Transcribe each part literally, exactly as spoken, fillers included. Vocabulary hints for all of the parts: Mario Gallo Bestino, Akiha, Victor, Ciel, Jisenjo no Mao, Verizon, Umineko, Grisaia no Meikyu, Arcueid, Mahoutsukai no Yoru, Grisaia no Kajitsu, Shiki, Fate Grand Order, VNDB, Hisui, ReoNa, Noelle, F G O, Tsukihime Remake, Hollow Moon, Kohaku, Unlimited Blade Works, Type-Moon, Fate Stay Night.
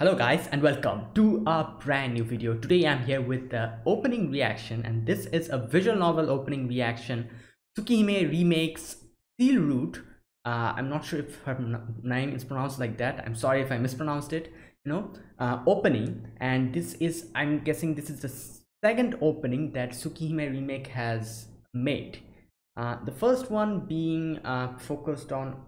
Hello guys and welcome to a brand new video. Today I'm here with the opening reaction, and this is a visual novel opening reaction, Tsukihime Remake's Seal Route. Uh, I'm not sure if her name is pronounced like that. I'm sorry if I mispronounced it, you know, uh, opening. And this is, I'm guessing this is the second opening that Tsukihime Remake has made. Uh, the first one being uh, focused on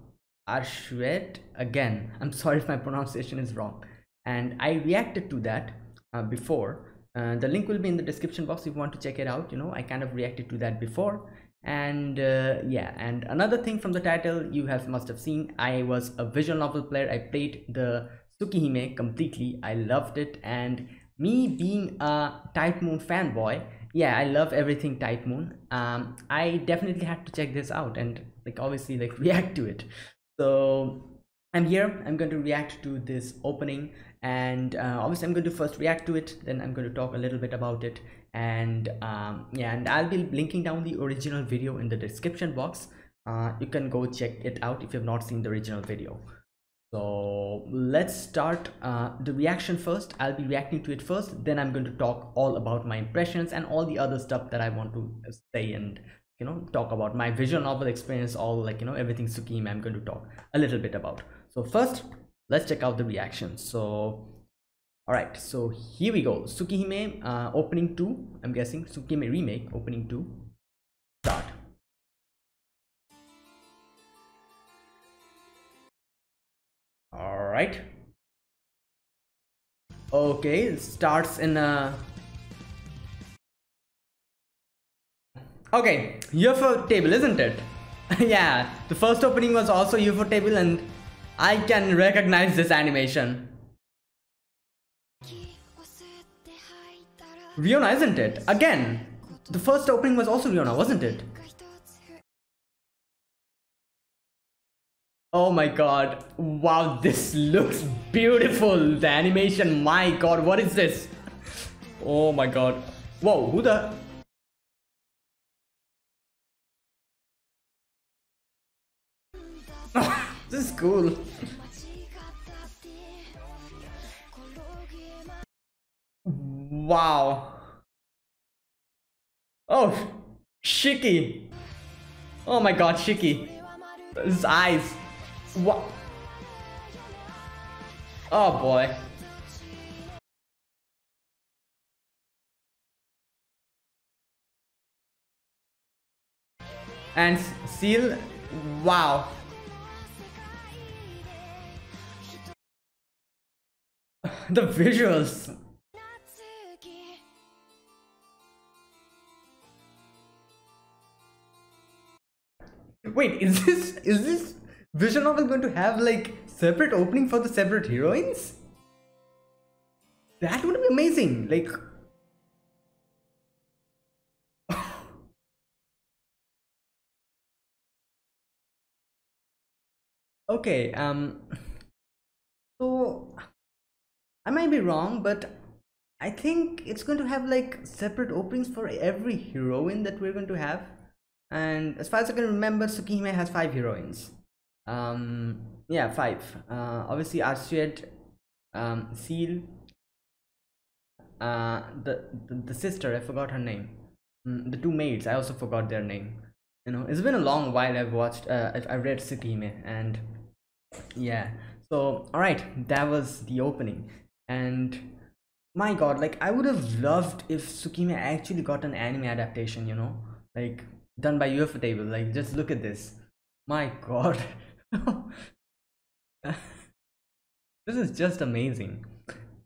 Arcueid. Again, I'm sorry if my pronunciation is wrong. And I reacted to that uh, before. Uh, the link will be in the description box if you want to check it out. You know, I kind of reacted to that before. And uh, yeah, and another thing from the title you have must have seen, I was a visual novel player. I played the Tsukihime completely. I loved it. And me being a Type-Moon fanboy, yeah, I love everything Type-Moon. Um, I definitely had to check this out and like obviously like react to it. So I'm here, I'm going to react to this opening, and uh, obviously I'm going to first react to it, then I'm going to talk a little bit about it, and um, yeah, and I'll be linking down the original video in the description box. Uh, you can go check it out if you have not seen the original video. So let's start uh, the reaction first. I'll be reacting to it first, then I'm going to talk all about my impressions and all the other stuff that I want to say, and you know, talk about my visual novel experience, all like, you know, everything Tsukihime I'm going to talk a little bit about. So first, let's check out the reaction. So, alright, so here we go. Tsukihime uh, opening two, I'm guessing. Tsukihime Remake opening two. Start. Alright. Okay, it starts in a... Okay, ufotable, isn't it? Yeah, the first opening was also ufotable, and I can recognize this animation. ReoNa, isn't it? Again, the first opening was also ReoNa, wasn't it? Oh my god, wow, this looks beautiful, the animation, my god, what is this? Oh my god, whoa, who the... This is cool. Wow. Oh, Shiki. Oh my god, Shiki. His eyes. What? Oh boy. And Ciel. Wow. The visuals. Wait, is this is this visual novel going to have like separate opening for the separate heroines? That would be amazing. Like, okay, um, so. I might be wrong, but I think it's going to have like separate openings for every heroine that we're going to have. And as far as I can remember, Tsukihime has five heroines. Um, yeah, five. Uh, obviously, Arcueid, um, Ciel, uh, the, the the sister. I forgot her name. Mm, the two maids. I also forgot their name. You know, it's been a long while. I've watched. Uh, I've, I've read Tsukihime, and yeah. So all right, that was the opening. And my god, like I would have loved if Tsukihime actually got an anime adaptation, you know, like done by ufotable. Like just look at this, my god. This is just amazing.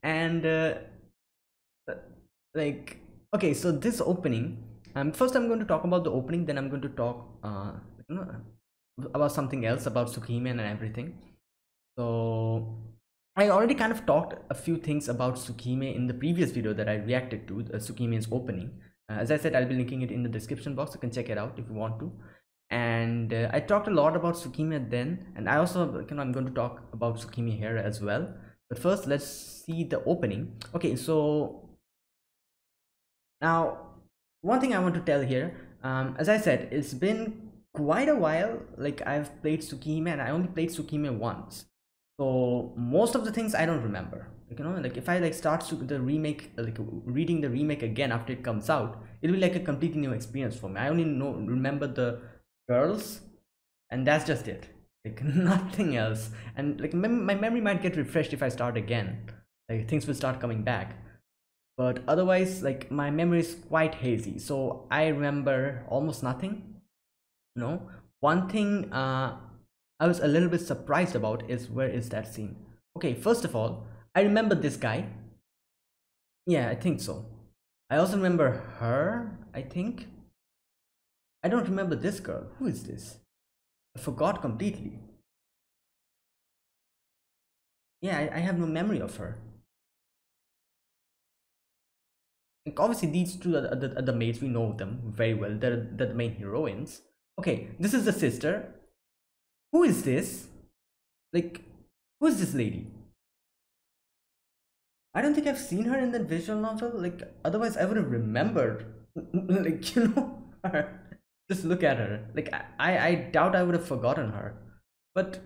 And uh, like okay, so this opening, um first I'm going to talk about the opening, then I'm going to talk uh you know, about something else about Tsukihime and everything. So I already kind of talked a few things about Tsukihime in the previous video that I reacted to, uh, Tsukihime's opening. Uh, as I said, I'll be linking it in the description box. You can check it out if you want to. And uh, I talked a lot about Tsukihime then, and I also, you know, I'm going to talk about Tsukihime here as well. But first, let's see the opening. Okay, so now one thing I want to tell here, um, as I said, it's been quite a while. Like I've played Tsukihime, and I only played Tsukihime once. So most of the things I don't remember. Like, you know, like if I like start the remake, like reading the remake again after it comes out, it'll be like a completely new experience for me. I only know remember the girls, and that's just it. Like nothing else. And like mem my memory might get refreshed if I start again. Like things will start coming back. But otherwise, like my memory is quite hazy, so I remember almost nothing. You know, one thing uh, I was a little bit surprised about is where is that scene? Okay, first of all, I remember this guy. Yeah, I think so. I also remember her, I think. I don't remember this girl. Who is this? I forgot completely. Yeah, I, I have no memory of her. Like obviously, these two are the, are the maids. We know them very well. They're, they're the main heroines. Okay, this is the sister. Who is this? Like, who is this lady? I don't think I've seen her in the visual novel. Like, otherwise I would have remembered. Like, you know, her. Just look at her. Like, I, I doubt I would have forgotten her. But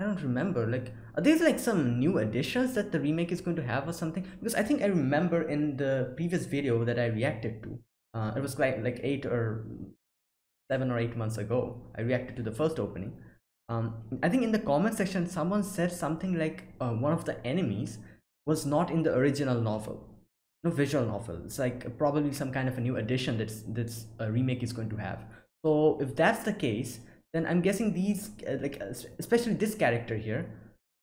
I don't remember. Like, are these like some new additions that the remake is going to have or something? Because I think I remember in the previous video that I reacted to. Uh, it was like like eight or seven or eight months ago. I reacted to the first opening. Um, I think in the comment section, someone said something like uh, one of the enemies was not in the original novel, no visual novel. It's like probably some kind of a new addition that's that's a remake is going to have. So if that's the case, then I'm guessing these uh, like especially this character here,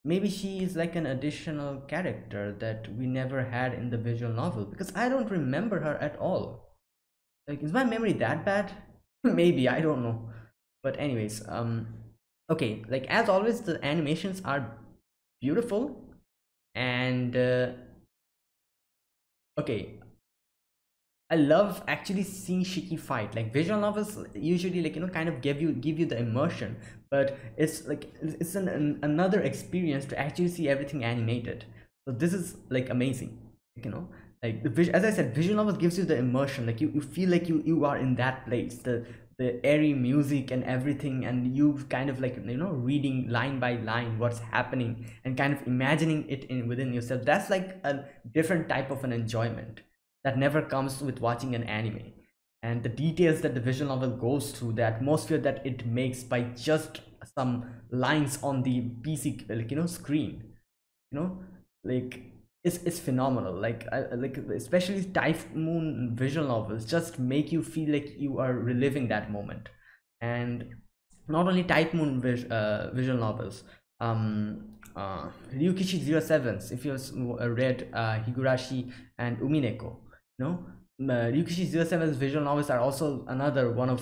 maybe she is like an additional character that we never had in the visual novel, because I don't remember her at all. Like, is my memory that bad? Maybe, I don't know. But anyways, um, okay. Like as always, the animations are beautiful. And uh, okay, I love actually seeing Shiki fight. Like visual novels usually, like, you know, kind of give you give you the immersion, but it's like it's an, an another experience to actually see everything animated. So this is like amazing, like, you know, like the, as I said, visual novels gives you the immersion. Like you, you feel like you you are in that place. The the airy music and everything, and you kind of like, you know, reading line by line what's happening and kind of imagining it in within yourself. That's like a different type of an enjoyment that never comes with watching an anime, and the details that the visual novel goes through, the atmosphere that it makes by just some lines on the P C, like, you know, screen, you know, like It's, it's phenomenal. Like I, like especially Type-Moon visual novels just make you feel like you are reliving that moment. And not only Type-Moon vis, uh, visual novels, um, uh, Ryukishi Zero Sevens, if you've read uh, Higurashi and Umineko, you know, uh, Ryukishi Zero Seven's visual novels are also another one of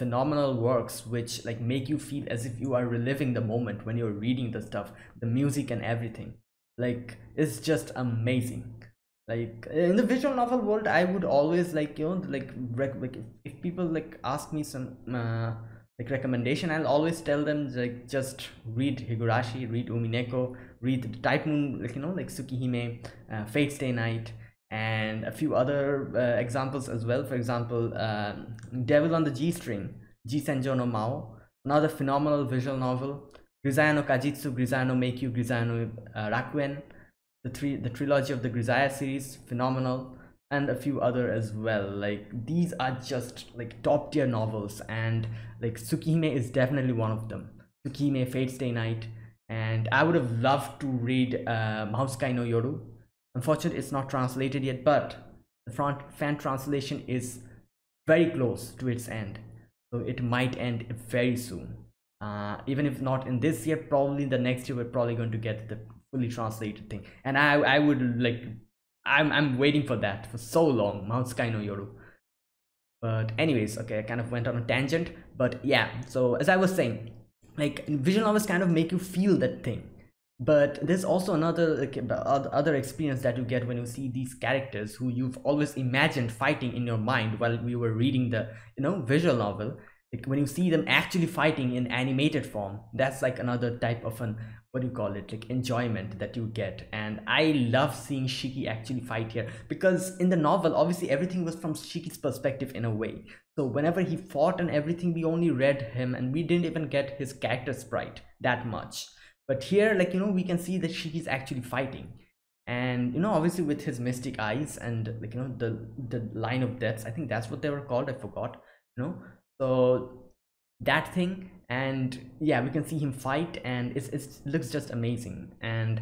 phenomenal works which like make you feel as if you are reliving the moment when you're reading the stuff, the music and everything. Like it's just amazing. Like in the visual novel world, I would always like, you know, like, rec like if, if people like ask me some uh, like recommendation, I'll always tell them like just read Higurashi, read Umineko, read the Type-Moon, like, you know, like Tsukihime, uh, Fate Stay Night, and a few other uh, examples as well. For example, um, Devil on the G String, Jisenjo no Mao, another phenomenal visual novel. Grisaia no Kajitsu, Grisaia no Meikyu, Grisaia no uh, Rakuen, the three, the trilogy of the Grisaia series, phenomenal, and a few other as well. Like these are just like top tier novels, and like Tsukihime is definitely one of them. Tsukihime, Fate Stay Night, and I would have loved to read uh, Mahoutsukai no Yoru. Unfortunately, it's not translated yet, but the front fan translation is very close to its end, so it might end very soon. Uh, even if not in this year, probably the next year we're probably going to get the fully translated thing, and I I would like I'm I'm waiting for that for so long. Mahoutsukai no Yoru. But anyways, okay, I kind of went on a tangent, but yeah. So as I was saying, like visual novels kind of make you feel that thing, but there's also another like, other experience that you get when you see these characters who you've always imagined fighting in your mind while we were reading the, you know, visual novel. Like when you see them actually fighting in animated form, that's like another type of an, what do you call it, like enjoyment that you get. And I love seeing Shiki actually fight here, because in the novel, obviously everything was from Shiki's perspective in a way. So whenever he fought and everything, we only read him and we didn't even get his character sprite that much. But here, like, you know, we can see that Shiki's actually fighting. And, you know, obviously with his mystic eyes and, like, you know, the, the line of deaths, I think that's what they were called, I forgot, you know, so that thing. And yeah, we can see him fight, and it's, it's, it looks just amazing. And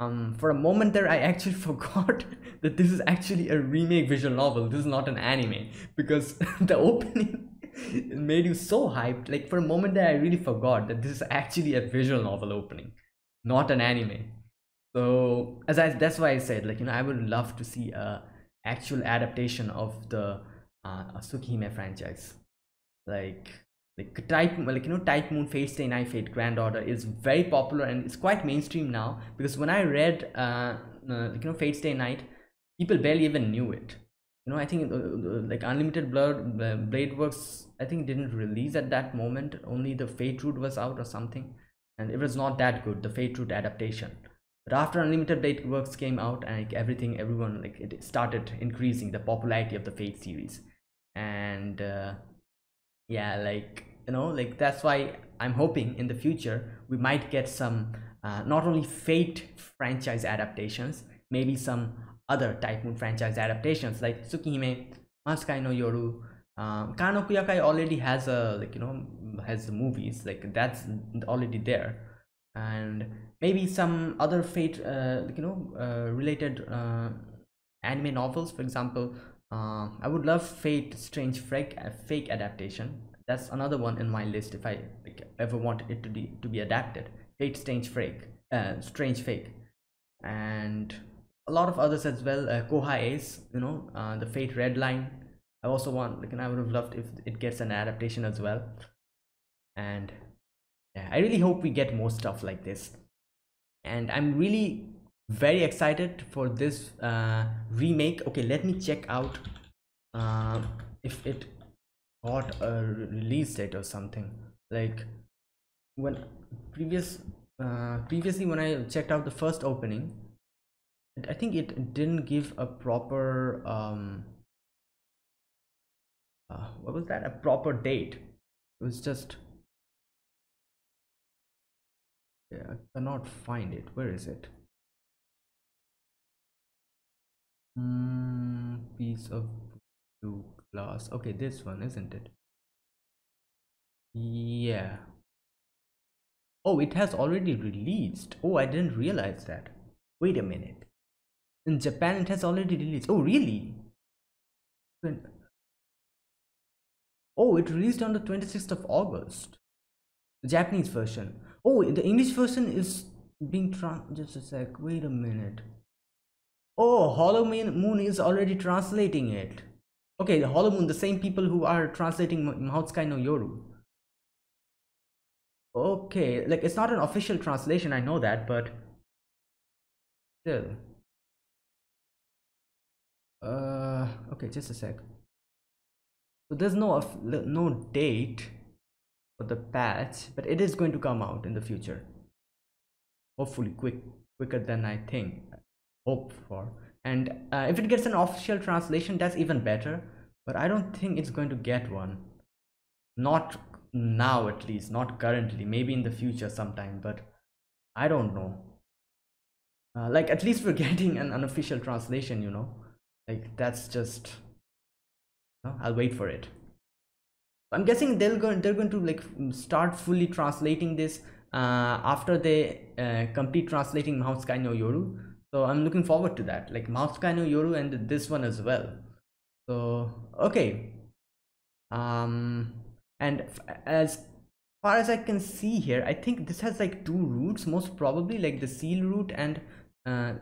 um, for a moment there, I actually forgot that this is actually a remake visual novel. This is not an anime, because the opening made you so hyped. Like, for a moment there, I really forgot that this is actually a visual novel opening, not an anime. So as I, that's why I said, like, you know, I would love to see a actual adaptation of the uh, Tsukihime franchise, like like type like you know Type-Moon, Fate Stay Night, Fate Grand Order is very popular and it's quite mainstream now. Because when I read uh, uh like, you know Fate Stay Night, people barely even knew it. You know, I think uh, like Unlimited Blade Blade Works, I think, didn't release at that moment. Only the Fate Route was out or something, and it was not that good, the Fate Route adaptation. But after Unlimited Blade Works came out, and like, everything, everyone, like, it started increasing the popularity of the Fate series. And uh, yeah, like, you know, like, that's why I'm hoping in the future we might get some uh, not only Fate franchise adaptations, maybe some other Type-Moon franchise adaptations like Tsukihime, Mahoutsukai no Yoru. Um, Kano Kuyakai already has a, like, you know, has the movies, like, that's already there. And maybe some other Fate, uh, you know, uh, related uh, anime novels. For example, uh, I would love Fate Strange Fake Fake adaptation. That's another one in my list if I like, ever want it to be to be adapted. Fate Strange Fake, uh, Strange Fake, and a lot of others as well. Uh, Kohaku Ace, you know, uh, the Fate Red Line. I also want, like, and I would have loved if it gets an adaptation as well. And yeah, I really hope we get more stuff like this. And I'm really very excited for this uh, remake. Okay, let me check out uh, if it got a release date or something. Like, when previous uh, previously when I checked out the first opening, I think it didn't give a proper um, uh, what was that? A proper date. It was just, I cannot find it. Where is it? Mm, piece of blue glass. Okay, this one, isn't it? Yeah. Oh, it has already released. Oh, I didn't realize that. Wait a minute. In Japan, it has already released. Oh, really? Oh, it released on the twenty-sixth of August. The Japanese version. Oh, the English version is being trans. Just a sec. Wait a minute. Oh, Hollow Moon is already translating it. Okay, the Hollow Moon, the same people who are translating Mahoutsukai no Yoru. Okay, like, it's not an official translation, I know that, but still. Uh, okay, just a sec. So there's no no date. The patch, but it is going to come out in the future, hopefully quick quicker than I think hope for. And uh, if it gets an official translation, that's even better, but I don't think it's going to get one, not now, at least not currently. Maybe in the future sometime, but I don't know. Uh, like, at least we're getting an unofficial translation, you know, like, that's just uh, I'll wait for it. I'm guessing they're going they're going to like start fully translating this uh, after they uh, complete translating Mahoutsukai no Yoru. So I'm looking forward to that, like Mahoutsukai no Yoru and this one as well. So okay, um, and as far as I can see here, I think this has like two routes, most probably, like the Seal route and uh,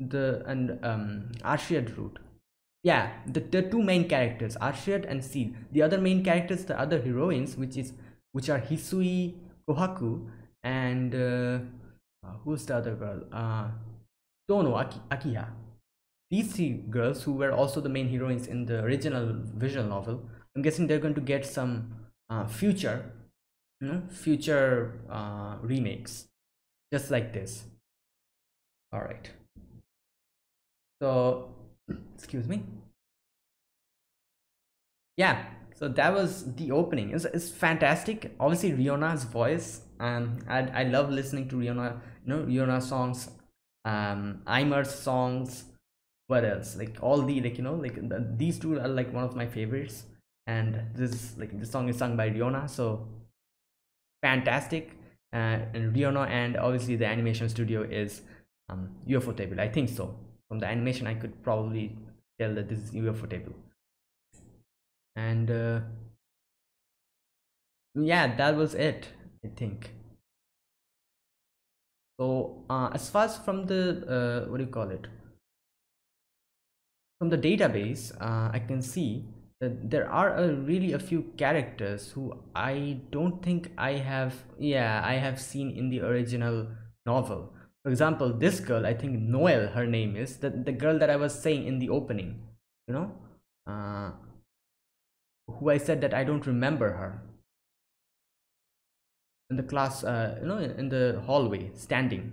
the and um, Arcueid route. Yeah, the, the two main characters, Arcueid and Seal. The other main characters, the other heroines, which is which are Hisui, Kohaku, and uh, who's the other girl? Uh, Tono, Aki, Akiha. These three girls, who were also the main heroines in the original visual novel, I'm guessing they're going to get some uh, future, you know, future uh, remakes, just like this. All right. So. Excuse me. Yeah, So that was the opening. It's, it's fantastic. Obviously ReoNa's voice, and I, I love listening to ReoNa, you know, ReoNa songs, um, Aimer's songs, what else, like all the, like, you know, like the, these two are like one of my favorites, and this, like this song is sung by ReoNa, so fantastic. Uh, and ReoNa, and obviously the animation studio is um, Ufotable, I think so. From the animation I could probably tell that this is Ufotable. And uh, yeah, that was it, I think. So uh, as far as from the uh, what do you call it, from the database, uh, I can see that there are a, really a few characters who I don't think I have, yeah, I have seen in the original novel. For example, this girl, I think Noelle, her name is, the, the girl that I was saying in the opening, you know, uh, who I said that I don't remember her in the class, uh, you know, in the hallway standing.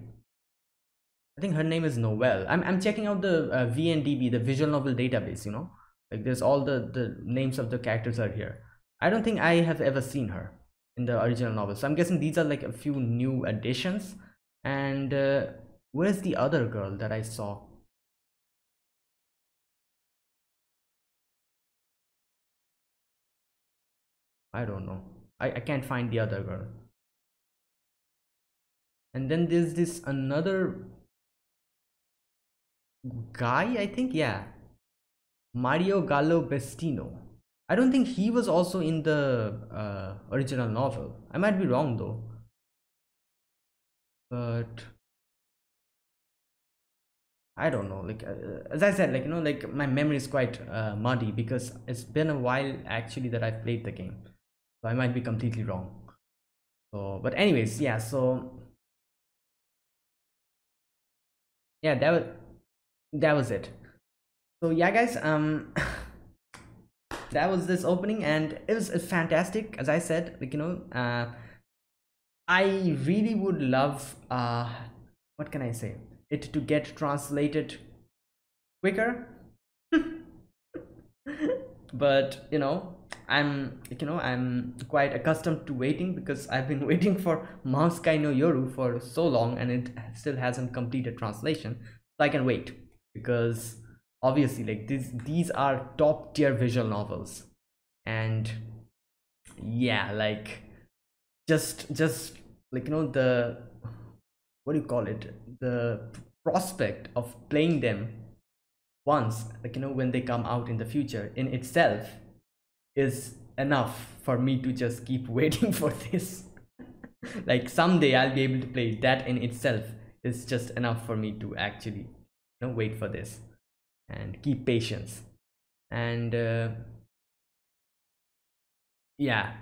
I think her name is Noelle. I'm, I'm checking out the uh, V N D B, the visual novel database, you know, like there's all the, the names of the characters are here. I don't think I have ever seen her in the original novel. So I'm guessing these are like a few new additions. And uh, where's the other girl that I saw? I don't know. I, I can't find the other girl. And then there's this another guy, I think. Yeah, Mario Gallo Bestino. I don't think he was also in the uh, original novel. I might be wrong though. But I don't know, like uh, as I said, like, you know, like my memory is quite uh, muddy because it's been a while actually that I've played the game. So I might be completely wrong. So, but anyways, yeah, so yeah, that was that was it. So yeah, guys, um, that was this opening, and it was fantastic. As I said, like, you know, uh, I really would love, uh, what can I say, it to get translated quicker. But you know, I'm, you know, I'm quite accustomed to waiting because I've been waiting for Mahoutsukai no Yoru for so long, and it still hasn't completed translation. So I can wait because obviously, like these, these are top tier visual novels, and yeah, like just, just like, you know, the, what do you call it? The prospect of playing them once, like, you know, when they come out in the future in itself is enough for me to just keep waiting for this. Like someday I'll be able to play that in itself is just enough for me to actually, you know, wait for this and keep patience. And uh, yeah.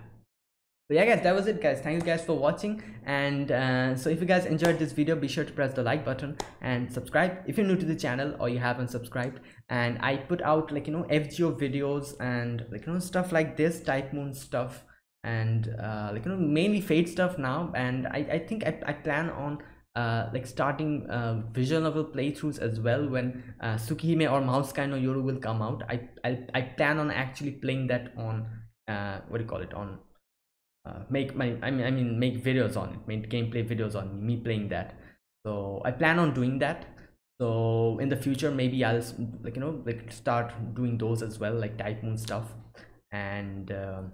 So yeah, guys, that was it, guys. Thank you guys for watching. And uh, so if you guys enjoyed this video, be sure to press the like button and subscribe if you're new to the channel or you haven't subscribed. And I put out, like, you know, F G O videos and, like, you know, stuff like this, Type-Moon stuff, and uh, like, you know, mainly Fate stuff now. And I, I think I, I plan on uh, like starting uh, visual novel playthroughs as well when uh, Tsukihime or Mahoutsukai no Yoru will come out. I, I, I plan on actually playing that on, uh, what do you call it, on... Uh, make my I mean I mean make videos on it, make gameplay videos on me playing that. So I plan on doing that. So in the future maybe I'll, like, you know, like start doing those as well, like Type-Moon stuff. And um,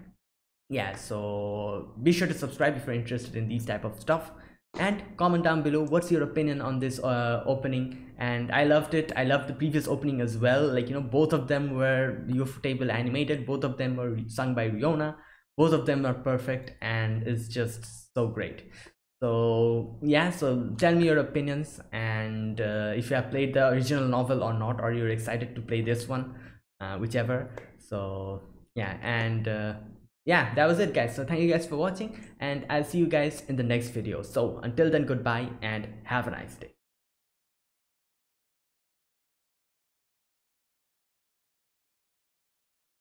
yeah, so be sure to subscribe if you're interested in these type of stuff, and comment down below what's your opinion on this uh, opening. And I loved it. I loved the previous opening as well, like, you know, both of them were Ufotable animated, both of them were sung by ReoNa. Both of them are perfect, and it's just so great. So yeah, so tell me your opinions, and uh, if you have played the original novel or not, or you're excited to play this one, uh, whichever. So yeah, and uh, yeah, that was it, guys. So thank you guys for watching, and I'll see you guys in the next video. So until then, goodbye and have a nice day.